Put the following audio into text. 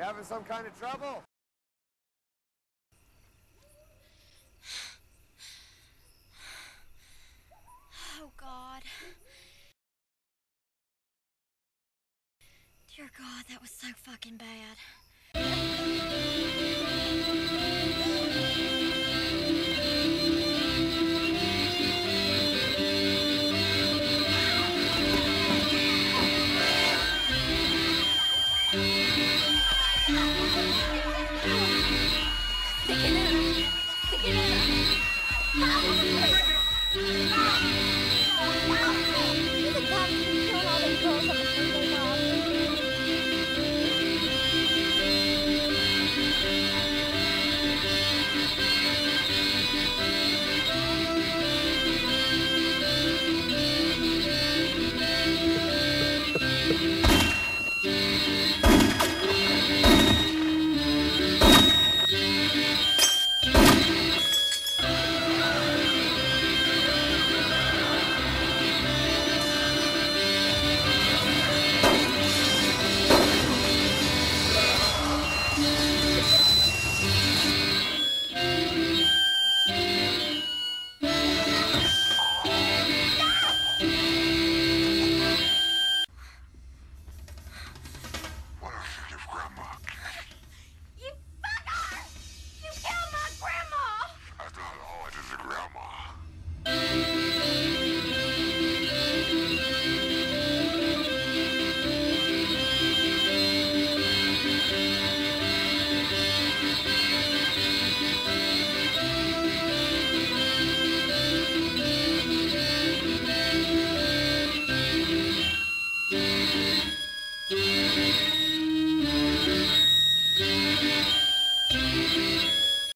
You having some kind of trouble? Oh, God. Dear God, that was so fucking bad.